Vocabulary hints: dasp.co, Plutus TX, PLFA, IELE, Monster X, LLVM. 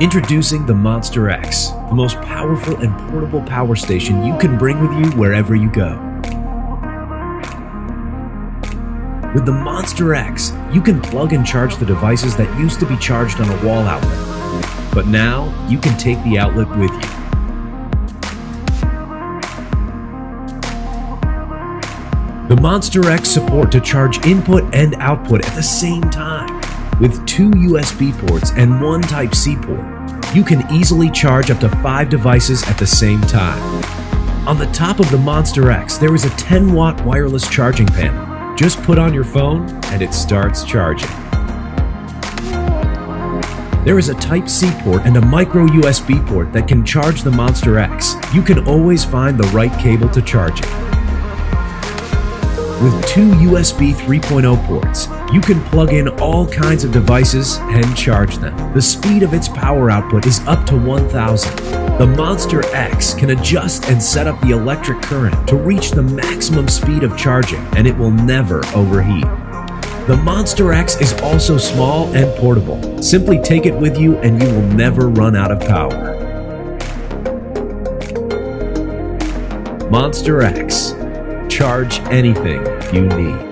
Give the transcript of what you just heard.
Introducing the Monster X, the most powerful and portable power station you can bring with you wherever you go. With the Monster X, you can plug and charge the devices that used to be charged on a wall outlet, but now you can take the outlet with you. The Monster X supports to charge input and output at the same time. With 2 USB ports and 1 Type-C port, you can easily charge up to 5 devices at the same time. On the top of the Monster X, there is a 10-watt wireless charging panel. Just put on your phone and it starts charging. There is a Type-C port and a micro USB port that can charge the Monster X. You can always find the right cable to charge it. With 2 USB 3.0 ports, you can plug in all kinds of devices and charge them. The speed of its power output is up to 1000. The Monster X can adjust and set up the electric current to reach the maximum speed of charging, and it will never overheat. The Monster X is also small and portable. Simply take it with you and you will never run out of power. Monster X. Charge anything you need.